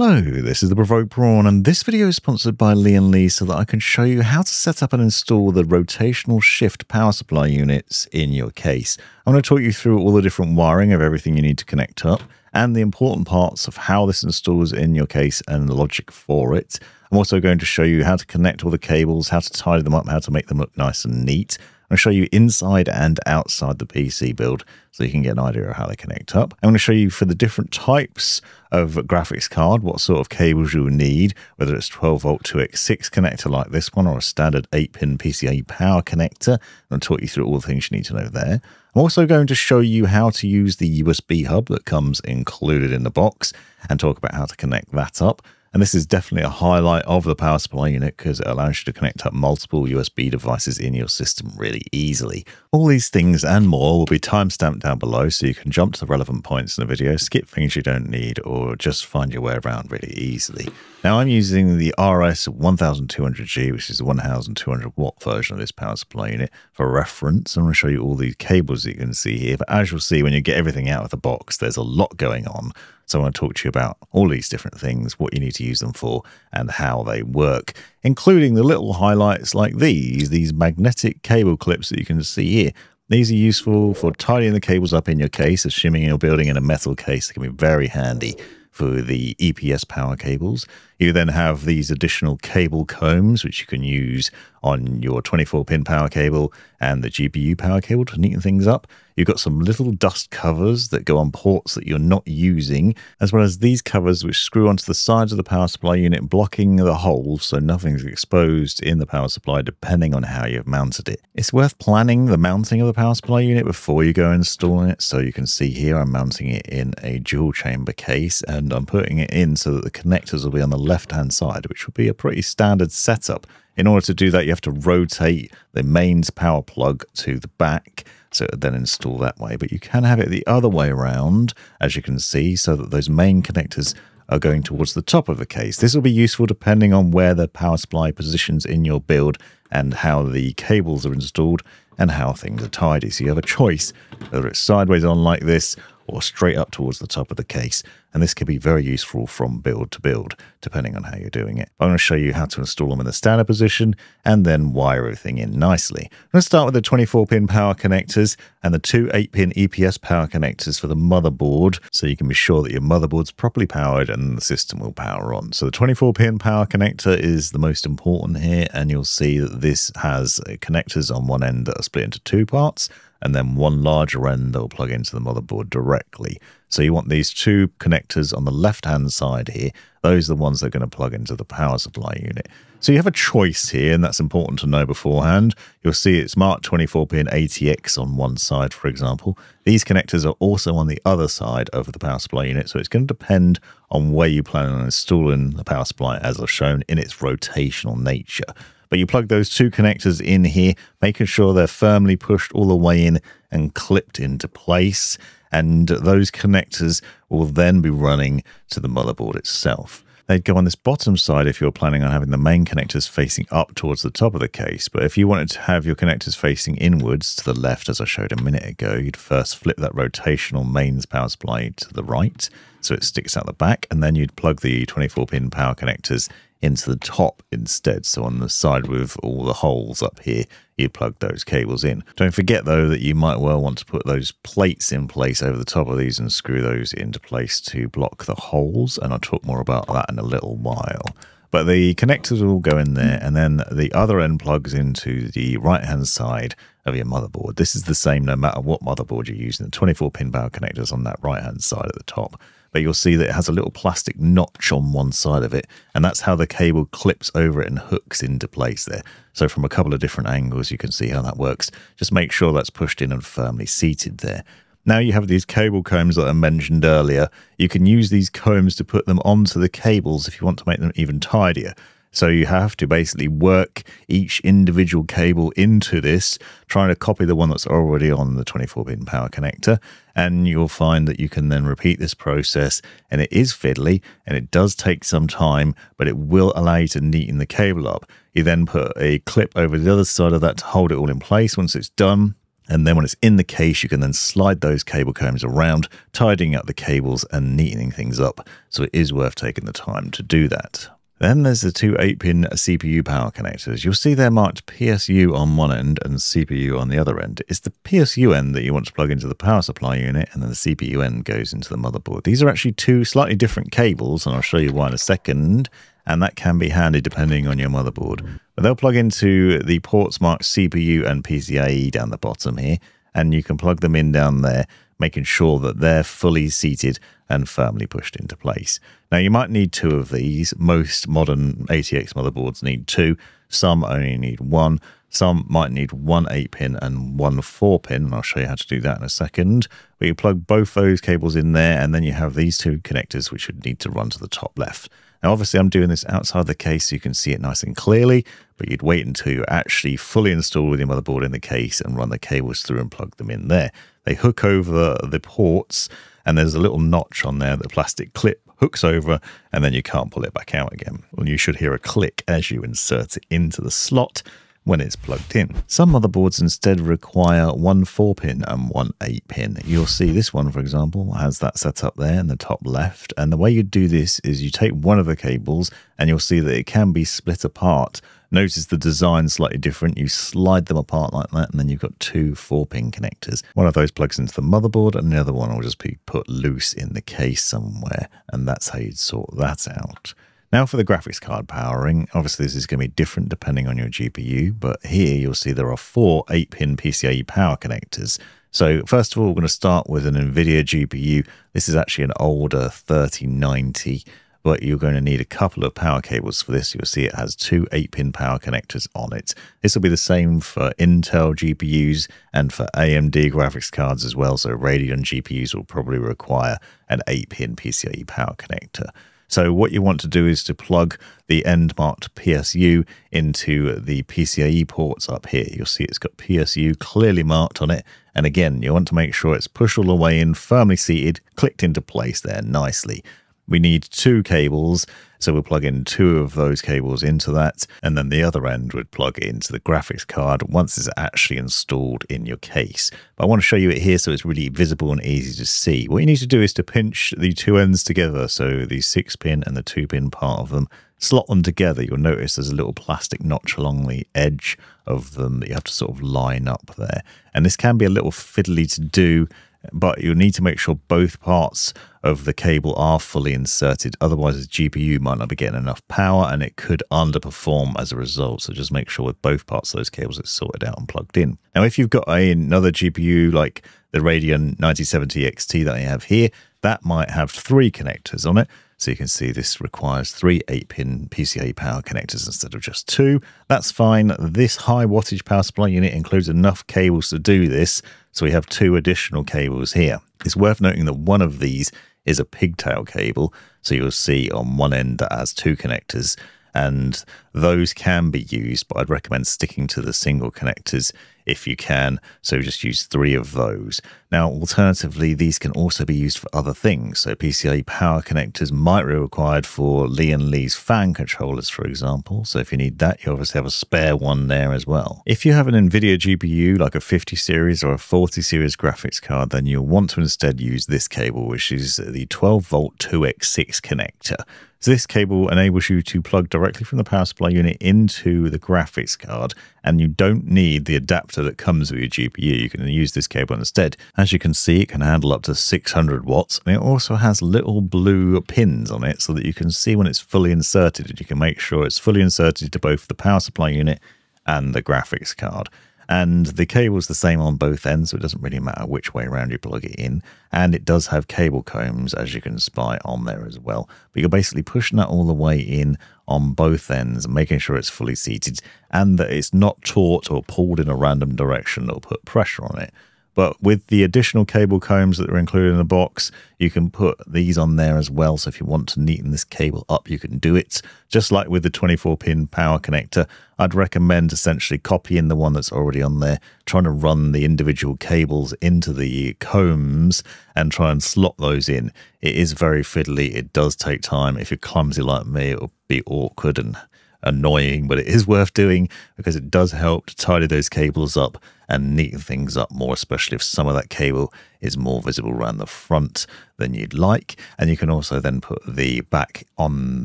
Hello, this is The Provoked Prawn, and this video is sponsored by Lee and Lee so that I can show you how to set up and install the rotational shift power supply units in your case. I'm going to talk you through all the different wiring of everything you need to connect up and the important parts of how this installs in your case and the logic for it. I'm also going to show you how to connect all the cables, how to tidy them up, how to make them look nice and neat. I'm going to show you inside and outside the PC build so you can get an idea of how they connect up. I'm going to show you for the different types of graphics card, what sort of cables you will need, whether it's 12-volt 2x6 connector like this one or a standard 8-pin PCIe power connector. I'll talk you through all the things you need to know there. I'm also going to show you how to use the USB hub that comes included in the box and talk about how to connect that up. And this is definitely a highlight of the power supply unit because it allows you to connect up multiple USB devices in your system really easily. All these things and more will be timestamped down below so you can jump to the relevant points in the video, skip things you don't need, or just find your way around really easily. Now I'm using the RS1200G, which is the 1200 watt version of this power supply unit for reference. I'm going to show you all the cables that you can see here, but as you'll see when you get everything out of the box, there's a lot going on. So I want to talk to you about all these different things, what you need to use them for and how they work, including the little highlights like these magnetic cable clips that you can see here. These are useful for tidying the cables up in your case, assuming you're building in a metal case. They can be very handy for the EPS power cables. You then have these additional cable combs, which you can use on your 24-pin power cable and the GPU power cable to neaten things up. You've got some little dust covers that go on ports that you're not using, as well as these covers which screw onto the sides of the power supply unit, blocking the holes so nothing's exposed in the power supply depending on how you've mounted it. It's worth planning the mounting of the power supply unit before you go installing it. So you can see here I'm mounting it in a dual chamber case, and I'm putting it in so that the connectors will be on the left hand side, which would be a pretty standard setup. In order to do that, you have to rotate the mains power plug to the back, so it would then install that way. But you can have it the other way around, as you can see, so that those main connectors are going towards the top of the case. This will be useful depending on where the power supply positions in your build and how the cables are installed and how things are tidy. So you have a choice whether it's sideways on like this or straight up towards the top of the case. And this can be very useful from build to build, depending on how you're doing it. I'm going to show you how to install them in the standard position and then wire everything in nicely. I'm going to start with the 24-pin power connectors and the two 8-pin EPS power connectors for the motherboard, so you can be sure that your motherboard's properly powered and the system will power on. So the 24-pin power connector is the most important here, and you'll see that this has connectors on one end that are split into two parts, and then one larger end that will plug into the motherboard directly. So you want these two connectors on the left-hand side here. Those are the ones that are going to plug into the power supply unit. So you have a choice here, and that's important to know beforehand. You'll see it's marked 24-pin ATX on one side, for example. These connectors are also on the other side of the power supply unit, so it's going to depend on where you plan on installing the power supply, as I've shown, in its rotational nature. But you plug those two connectors in here, making sure they're firmly pushed all the way in and clipped into place. And those connectors will then be running to the motherboard itself. They'd go on this bottom side if you're planning on having the main connectors facing up towards the top of the case. But if you wanted to have your connectors facing inwards to the left, as I showed a minute ago, you'd first flip that rotational mains power supply to the right so it sticks out the back, and then you'd plug the 24-pin power connectors into the top instead. So on the side with all the holes up here, you plug those cables in. Don't forget though that you might well want to put those plates in place over the top of these and screw those into place to block the holes, and I'll talk more about that in a little while. But the connectors will go in there, and then the other end plugs into the right hand side of your motherboard. This is the same no matter what motherboard you're using. The 24-pin power connectors on that right hand side at the top. But you'll see that it has a little plastic notch on one side of it, and that's how the cable clips over it and hooks into place there. So from a couple of different angles, you can see how that works. Just make sure that's pushed in and firmly seated there. Now you have these cable combs that I mentioned earlier. You can use these combs to put them onto the cables if you want to make them even tidier. So you have to basically work each individual cable into this, trying to copy the one that's already on the 24-pin power connector, and you'll find that you can then repeat this process, and it is fiddly, and it does take some time, but it will allow you to neaten the cable up. You then put a clip over the other side of that to hold it all in place. Once it's done, And then when it's in the case, you can then slide those cable combs around, tidying up the cables and neatening things up. So it is worth taking the time to do that. Then there's the two 8-pin CPU power connectors. You'll see they're marked PSU on one end and CPU on the other end. It's the PSU end that you want to plug into the power supply unit, and then the CPU end goes into the motherboard. These are actually two slightly different cables, and I'll show you why in a second. And that can be handy depending on your motherboard. But they'll plug into the ports marked CPU and PCIe down the bottom here, and you can plug them in down there, making sure that they're fully seated and firmly pushed into place. Now, you might need two of these. Most modern ATX motherboards need two. Some only need one. Some might need one 8-pin and one 4-pin, and I'll show you how to do that in a second. But you plug both those cables in there, and then you have these two connectors which would need to run to the top left. Now, obviously, I'm doing this outside the case so you can see it nice and clearly, but you'd wait until you're actually fully installed with your motherboard in the case and run the cables through and plug them in there. They hook over the ports, and there's a little notch on there that the plastic clip hooks over, and then you can't pull it back out again. And you should hear a click as you insert it into the slot when it's plugged in. Some motherboards instead require one 4-pin and one 8-pin. You'll see this one, for example, has that set up there in the top left. And the way you do this is you take one of the cables, and you'll see that it can be split apart. Notice the design slightly different. You slide them apart like that, and then you've got two 4-pin connectors. One of those plugs into the motherboard, and the other one will just be put loose in the case somewhere. And that's how you'd sort that out. Now for the graphics card powering, obviously this is going to be different depending on your GPU, but here you'll see there are four 8-pin PCIe power connectors. So first of all, we're going to start with an Nvidia GPU. This is actually an older 3090, but you're going to need a couple of power cables for this. You'll see it has two 8-pin power connectors on it. This will be the same for Intel GPUs and for AMD graphics cards as well, so Radeon GPUs will probably require an 8-pin PCIe power connector. So what you want to do is to plug the end marked PSU into the PCIe ports up here. You'll see it's got PSU clearly marked on it. And again, you want to make sure it's pushed all the way in, firmly seated, clicked into place there nicely. We need two cables, so we'll plug in two of those cables into that, and then the other end would plug into the graphics card once it's actually installed in your case. But I want to show you it here so it's really visible and easy to see. What you need to do is to pinch the two ends together, so the 6-pin and the 2-pin part of them, slot them together. You'll notice there's a little plastic notch along the edge of them that you have to sort of line up there. And this can be a little fiddly to do, but you'll need to make sure both parts of the cable are fully inserted. Otherwise, the GPU might not be getting enough power and it could underperform as a result. So just make sure with both parts of those cables it's sorted out and plugged in. Now, if you've got another GPU like the Radeon 9070 XT that I have here, that might have three connectors on it. So you can see this requires three 8-pin PCIe power connectors instead of just two. That's fine. This high wattage power supply unit includes enough cables to do this. So we have two additional cables here. It's worth noting that one of these is a pigtail cable. So you'll see on one end that has two connectors, and those can be used, but I'd recommend sticking to the single connectors if you can. So just use three of those. Now, alternatively, these can also be used for other things. So PCIe power connectors might be required for Lee and Lee's fan controllers, for example. So if you need that, you obviously have a spare one there as well. If you have an Nvidia GPU like a 50 series or a 40 series graphics card, then you'll want to instead use this cable, which is the 12-volt 2x6 connector. So this cable enables you to plug directly from the power supply unit into the graphics card, and you don't need the adapter that comes with your GPU. You can use this cable instead. As you can see, it can handle up to 600 watts, and it also has little blue pins on it so that you can see when it's fully inserted, and you can make sure it's fully inserted to both the power supply unit and the graphics card. And the cable's the same on both ends, so it doesn't really matter which way around you plug it in. And it does have cable combs, as you can spy on there as well. But you're basically pushing that all the way in on both ends, making sure it's fully seated and that it's not taut or pulled in a random direction that'll put pressure on it. But with the additional cable combs that are included in the box, you can put these on there as well. So if you want to neaten this cable up, you can do it. Just like with the 24-pin power connector, I'd recommend essentially copying the one that's already on there, trying to run the individual cables into the combs and try and slot those in. It is very fiddly. It does take time. If you're clumsy like me, it'll be awkward and annoying, but it is worth doing because it does help to tidy those cables up and neaten things up more, especially if some of that cable is more visible around the front than you'd like. And you can also then put the back on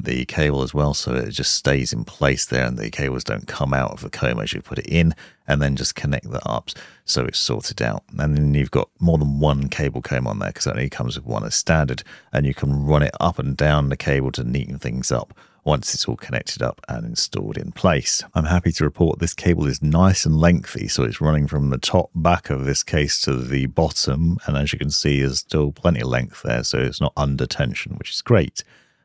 the cable as well, so it just stays in place there and the cables don't come out of the comb as you put it in, and then just connect that up so it's sorted out. And then you've got more than one cable comb on there because it only comes with one as standard, and you can run it up and down the cable to neaten things up once it's all connected up and installed in place. I'm happy to report this cable is nice and lengthy, so it's running from the top back of this case to the bottom, and as you can see there's still plenty of length there, so it's not under tension, which is great.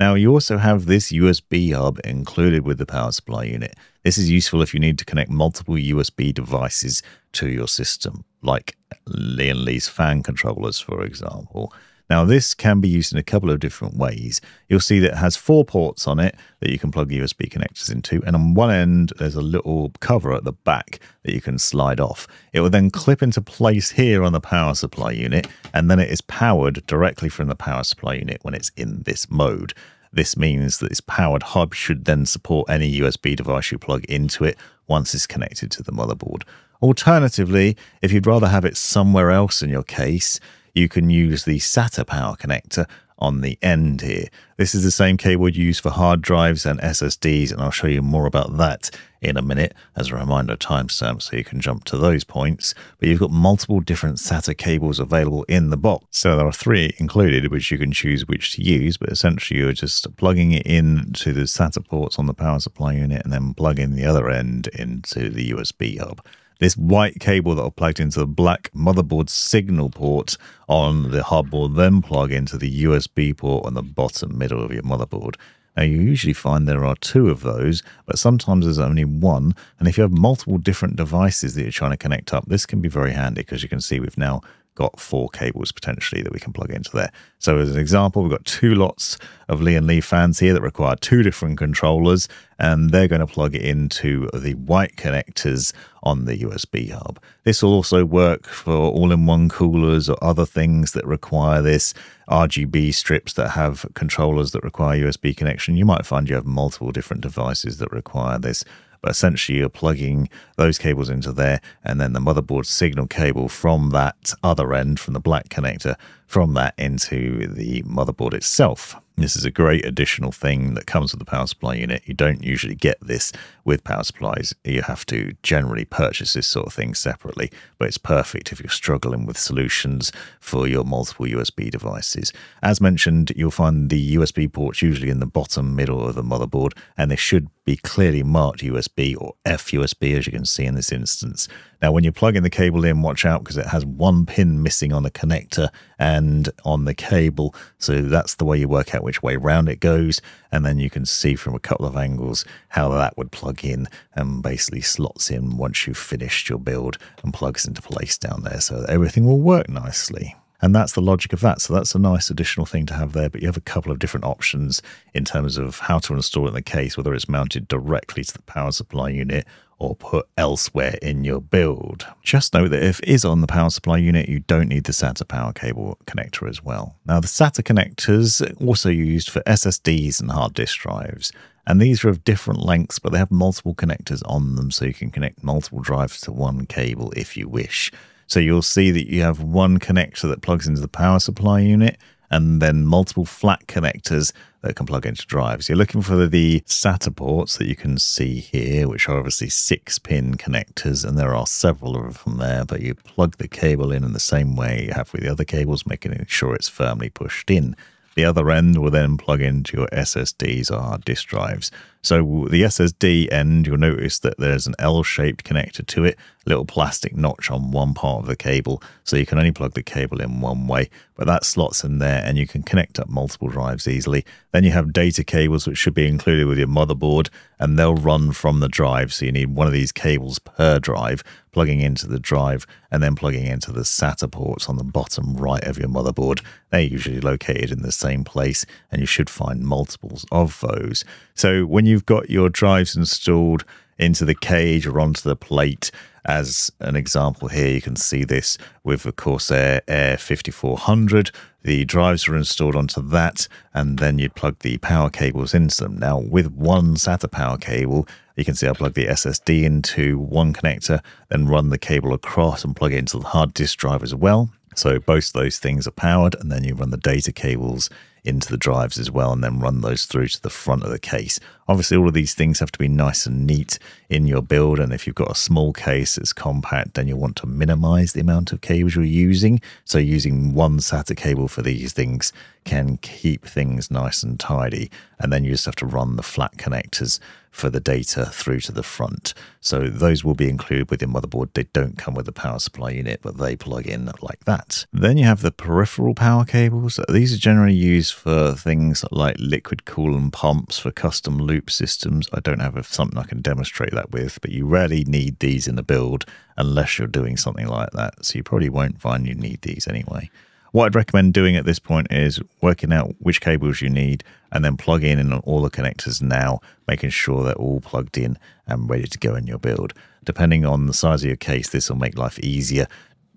Now you also have this USB hub included with the power supply unit. This is useful if you need to connect multiple USB devices to your system, like Lee and Lee's fan controllers, for example. Now this can be used in a couple of different ways. You'll see that it has 4 ports on it that you can plug USB connectors into, and on one end there's a little cover at the back that you can slide off. It will then clip into place here on the power supply unit, and then it is powered directly from the power supply unit when it's in this mode. This means that this powered hub should then support any USB device you plug into it once it's connected to the motherboard. Alternatively, if you'd rather have it somewhere else in your case, you can use the SATA power connector on the end here. This is the same cable you use for hard drives and SSDs, and I'll show you more about that in a minute as a reminder timestamp so you can jump to those points. But you've got multiple different SATA cables available in the box. So there are 3 included, which you can choose which to use, but essentially you're just plugging it in to the SATA ports on the power supply unit and then plugging the other end into the USB hub. This white cable that I've plugged into the black motherboard signal port on the hub will then plug into the USB port on the bottom middle of your motherboard. Now you usually find there are 2 of those, but sometimes there's only one, and if you have multiple different devices that you're trying to connect up, this can be very handy because you can see we've now got 4 cables potentially that we can plug into there. So as an example, we've got 2 lots of Lee and Lee fans here that require 2 different controllers, and they're going to plug it into the white connectors on the USB hub. This will also work for all-in-one coolers or other things that require this, RGB strips that have controllers that require USB connection. You might find you have multiple different devices that require this. But essentially you're plugging those cables into there, and then the motherboard signal cable from that other end, from the black connector, from that into the motherboard itself. This is a great additional thing that comes with the power supply unit. You don't usually get this with power supplies. You have to generally purchase this sort of thing separately, but it's perfect if you're struggling with solutions for your multiple USB devices. As mentioned, you'll find the USB ports usually in the bottom middle of the motherboard, and they should be clearly marked USB or FUSB, as you can see in this instance. Now, when you're plugging the cable in, watch out because it has one pin missing on the connector and on the cable. So that's the way you work out which way round it goes. And then you can see from a couple of angles how that would plug in and basically slots in once you've finished your build and plugs into place down there. So that everything will work nicely. And that's the logic of that. So that's a nice additional thing to have there, but you have a couple of different options in terms of how to install it in the case, whether it's mounted directly to the power supply unit or put elsewhere in your build. Just note that if it is on the power supply unit, you don't need the SATA power cable connector as well. Now the SATA connectors are also used for SSDs and hard disk drives. And these are of different lengths, but they have multiple connectors on them, so you can connect multiple drives to one cable if you wish. So you'll see that you have one connector that plugs into the power supply unit, and then multiple flat connectors that can plug into drives. You're looking for the SATA ports that you can see here, which are obviously 6-pin connectors, and there are several of them there, but you plug the cable in the same way you have with the other cables, making sure it's firmly pushed in. The other end will then plug into your SSDs or hard disk drives. So the SSD end, you'll notice that there's an L-shaped connector to it, a little plastic notch on one part of the cable, so you can only plug the cable in one way, but that slots in there and you can connect up multiple drives easily. Then you have data cables, which should be included with your motherboard, and they'll run from the drive, so you need one of these cables per drive, plugging into the drive and then plugging into the SATA ports on the bottom right of your motherboard. They're usually located in the same place, and you should find multiples of those. So when you've got your drives installed into the cage or onto the plate, As an example here, you can see this with the Corsair Air 5400. The drives are installed onto that, and then you plug the power cables into them. Now, with one SATA power cable, you can see I plug the SSD into one connector, then run the cable across and plug it into the hard disk drive as well. So both of those things are powered, and then you run the data cables into the drives as well, and then run those through to the front of the case. Obviously, all of these things have to be nice and neat in your build, and if you've got a small case that's compact, then you'll want to minimize the amount of cables you're using. So using one SATA cable for these things can keep things nice and tidy, and then you just have to run the flat connectors for the data through to the front. So those will be included with your motherboard. They don't come with the power supply unit, but they plug in like that. Then you have the peripheral power cables. These are generally used for things like liquid coolant pumps for custom loop systems. I don't have something I can demonstrate that with, but you rarely need these in the build unless you're doing something like that. So you probably won't find you need these anyway. What I'd recommend doing at this point is working out which cables you need and then plugging in all the connectors now, making sure they're all plugged in and ready to go in your build. Depending on the size of your case, this will make life easier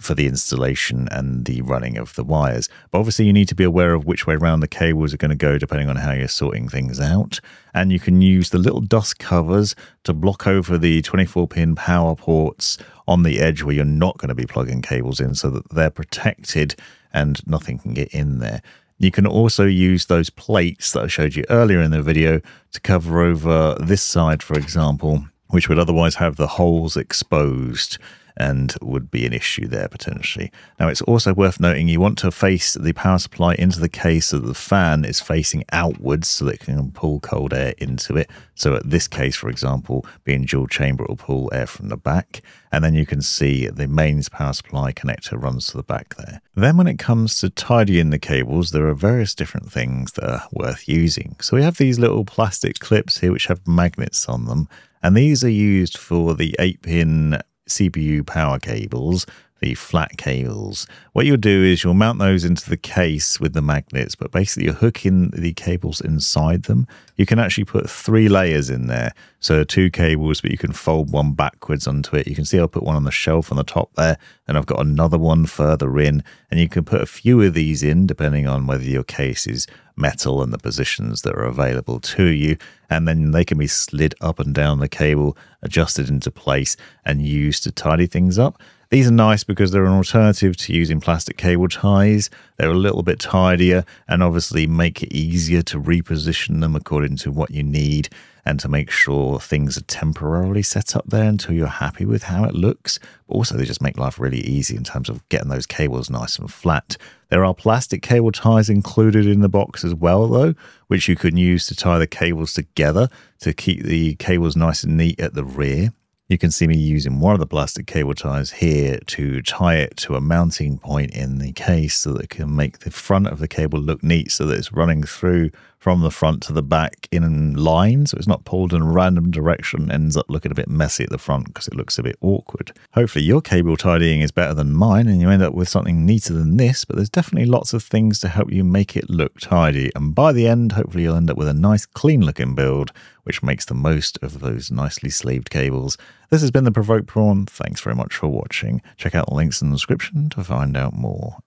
for the installation and the running of the wires. But obviously you need to be aware of which way around the cables are going to go depending on how you're sorting things out. And you can use the little dust covers to block over the 24-pin power ports on the edge where you're not going to be plugging cables in so that they're protected and nothing can get in there. You can also use those plates that I showed you earlier in the video to cover over this side, for example, which would otherwise have the holes exposed and would be an issue there potentially. Now, it's also worth noting you want to face the power supply into the case so that the fan is facing outwards so that it can pull cold air into it. So at this case, for example, being dual chamber, it will pull air from the back. And then you can see the mains power supply connector runs to the back there. Then when it comes to tidying the cables, there are various different things that are worth using. So we have these little plastic clips here which have magnets on them. And these are used for the 8-pin CPU power cables, the flat cables. What you'll do is you'll mount those into the case with the magnets, but basically you're hooking the cables inside them. You can actually put 3 layers in there. So 2 cables, but you can fold one backwards onto it. You can see I'll put one on the shelf on the top there, and I've got another one further in, and you can put a few of these in depending on whether your case is metal and the positions that are available to you, and then they can be slid up and down the cable, adjusted into place and used to tidy things up. These are nice because they're an alternative to using plastic cable ties. They're a little bit tidier and obviously make it easier to reposition them according to what you need and to make sure things are temporarily set up there until you're happy with how it looks. But also they just make life really easy in terms of getting those cables nice and flat. There are plastic cable ties included in the box as well though, which you can use to tie the cables together to keep the cables nice and neat at the rear. You can see me using one of the plastic cable ties here to tie it to a mounting point in the case so that it can make the front of the cable look neat so that it's running through from the front to the back in line, so it's not pulled in a random direction and ends up looking a bit messy at the front because it looks a bit awkward. Hopefully your cable tidying is better than mine and you end up with something neater than this, but there's definitely lots of things to help you make it look tidy, and by the end hopefully you'll end up with a nice clean looking build which makes the most of those nicely sleeved cables. This has been The Provoked Prawn. Thanks very much for watching. Check out the links in the description to find out more.